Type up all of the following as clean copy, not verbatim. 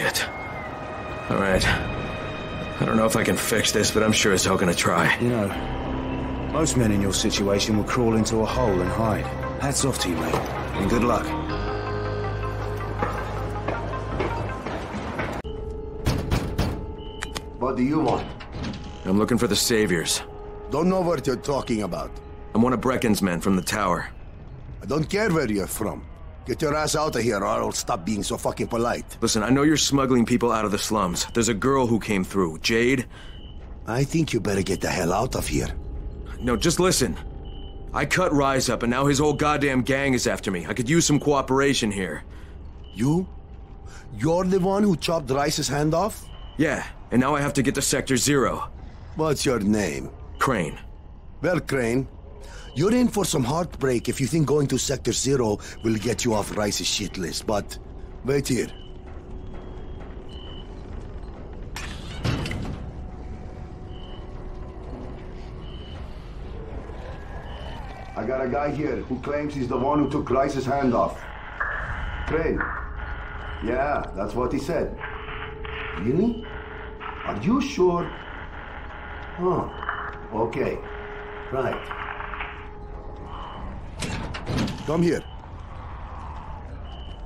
Shit. Alright. I don't know if I can fix this, but I'm sure it's all gonna try. You know, most men in your situation will crawl into a hole and hide. Hats off to you, mate. And good luck. What do you want? I'm looking for the Saviors. Don't know what you're talking about. I'm one of Brecken's men from the tower. I don't care where you're from. Get your ass out of here or I'll stop being so fucking polite. Listen, I know you're smuggling people out of the slums. There's a girl who came through, Jade. I think you better get the hell out of here. No, just listen. I cut Rice up and now his whole goddamn gang is after me. I could use some cooperation here. You? You're the one who chopped Rice's hand off? Yeah, and now I have to get to Sector Zero. What's your name? Crane. Well, Crane, you're in for some heartbreak if you think going to Sector Zero will get you off Rice's shit list, but wait here. I got a guy here who claims he's the one who took Rice's hand off. Crane. Yeah, that's what he said. Really? Are you sure? Huh. Okay. Right. Come here.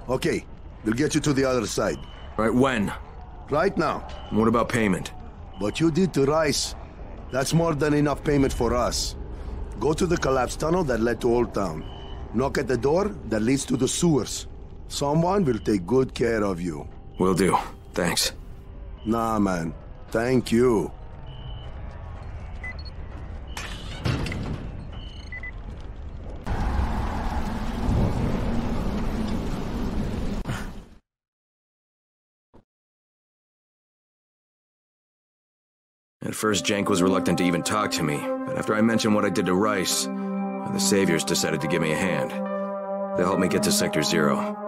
Okay, we'll get you to the other side. Right, when? Right now. And what about payment? What you did to Rice, that's more than enough payment for us. Go to the collapsed tunnel that led to Old Town. Knock at the door that leads to the sewers. Someone will take good care of you. Will do. Thanks. Nah, man. Thank you. At first, Jeng was reluctant to even talk to me, but after I mentioned what I did to Rice, the Saviors decided to give me a hand. They'll help me get to Sector Zero.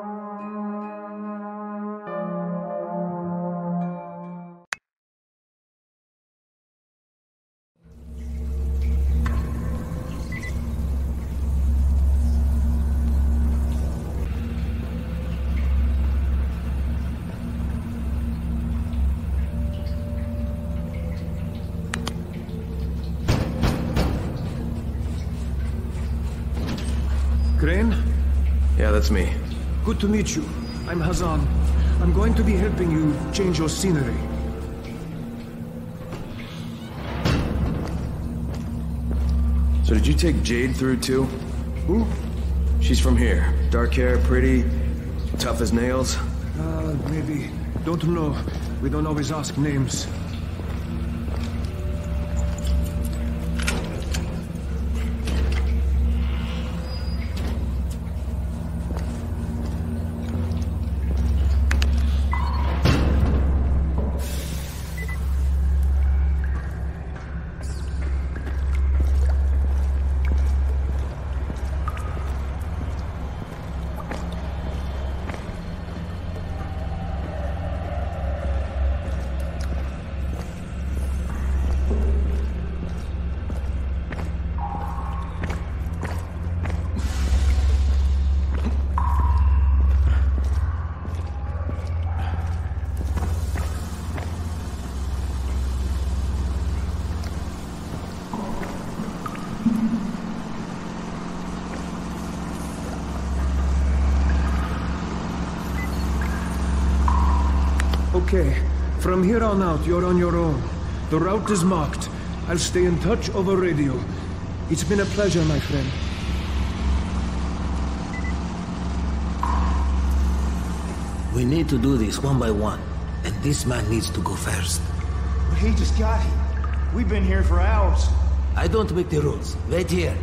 Yeah, that's me. Good to meet you. I'm Hasan. I'm going to be helping you change your scenery. So did you take Jade through too? Who? She's from here. Dark hair, pretty, tough as nails. Maybe. Don't know. We don't always ask names. Okay, from here on out, you're on your own. The route is marked. I'll stay in touch over radio. It's been a pleasure, my friend. We need to do this one by one, and this man needs to go first. But he just got here. We've been here for hours. I don't make the rules. Wait here.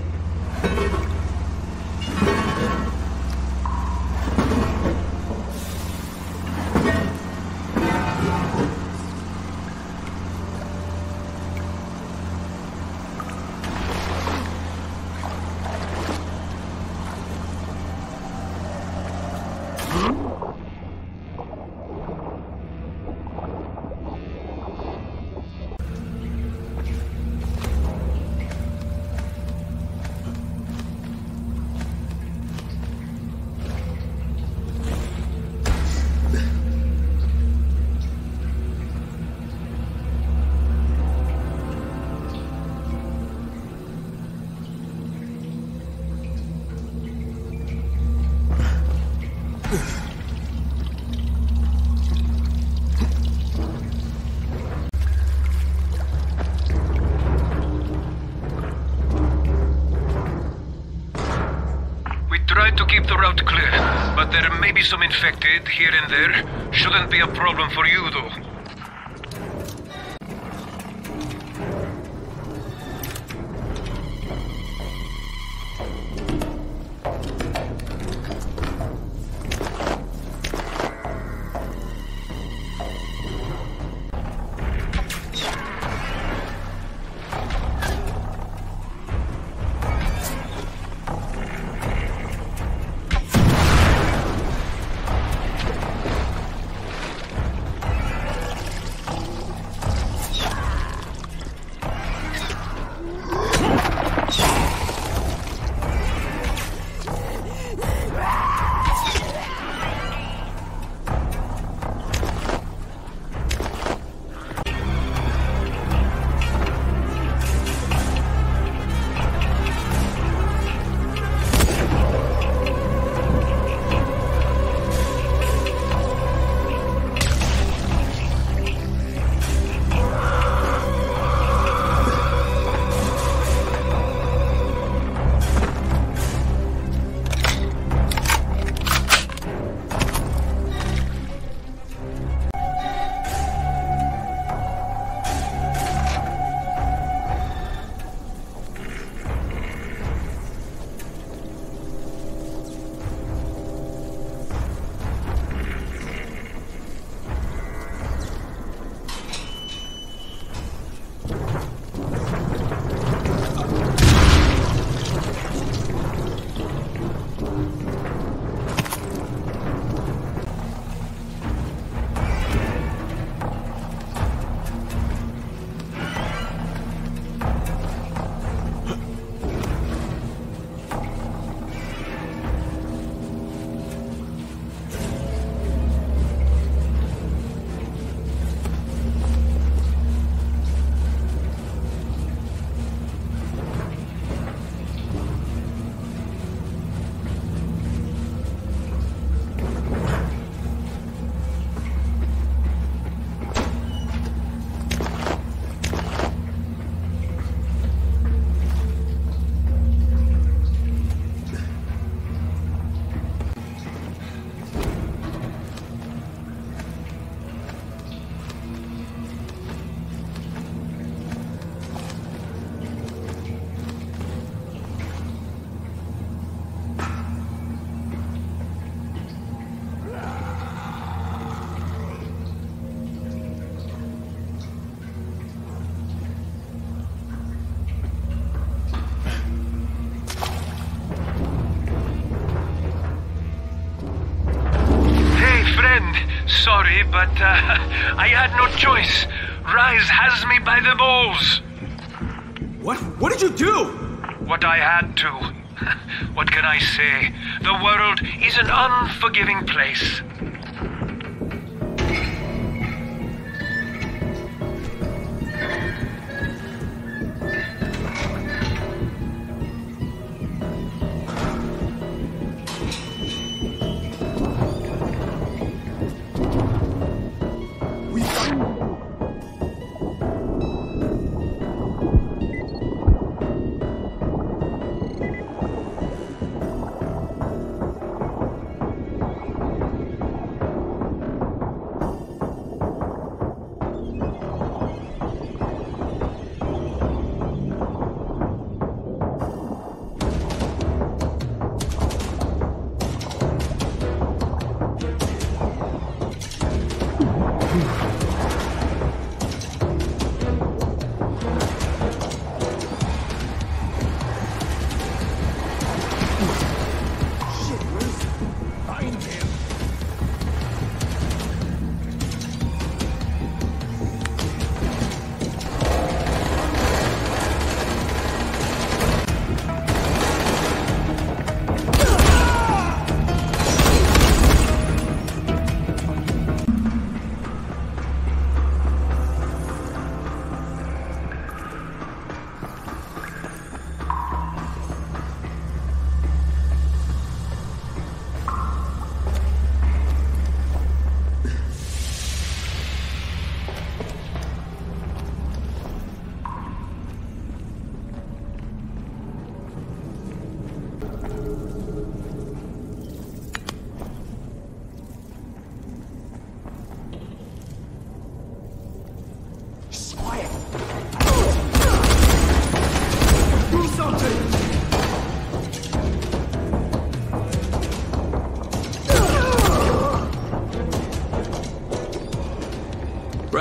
to keep the route clear, but there may be some infected here and there. Shouldn't be a problem for you, though. Sorry, but I had no choice. Rice has me by the balls. What? What did you do? What I had to. What can I say? The world is an unforgiving place.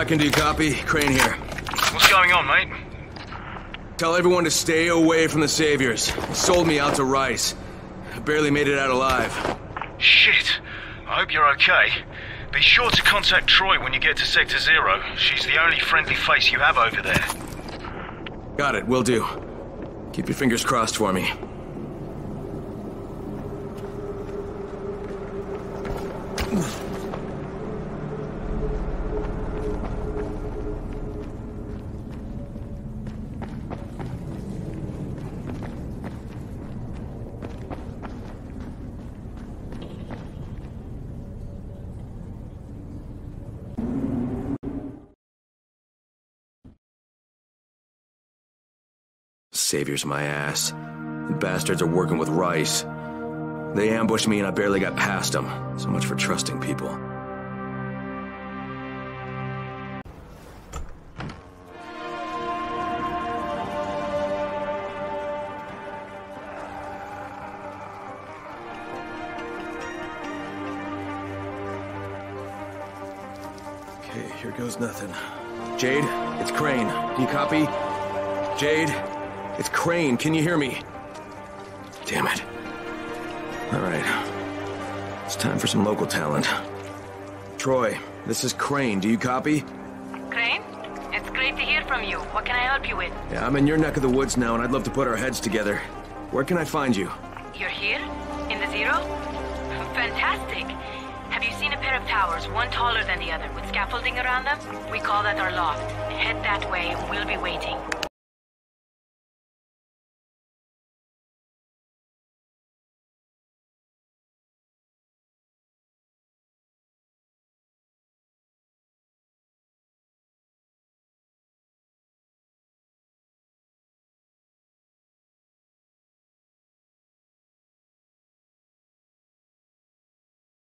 Brecken, do you copy? Crane here. What's going on, mate? Tell everyone to stay away from the Saviors. They sold me out to Rice. I barely made it out alive. Shit. I hope you're okay. Be sure to contact Troy when you get to Sector Zero. She's the only friendly face you have over there. Got it, will do. Keep your fingers crossed for me. Saviors my ass. The bastards are working with Rice. They ambushed me and I barely got past them. So much for trusting people. Okay, here goes nothing. Jade, it's Crane. Can you copy? Jade? It's Crane, can you hear me? Damn it. Alright. It's time for some local talent. Troy, this is Crane, do you copy? Crane? It's great to hear from you. What can I help you with? Yeah, I'm in your neck of the woods now and I'd love to put our heads together. Where can I find you? You're here? In the Zero? Fantastic! Have you seen a pair of towers, one taller than the other, with scaffolding around them? We call that our loft. Head that way and we'll be waiting.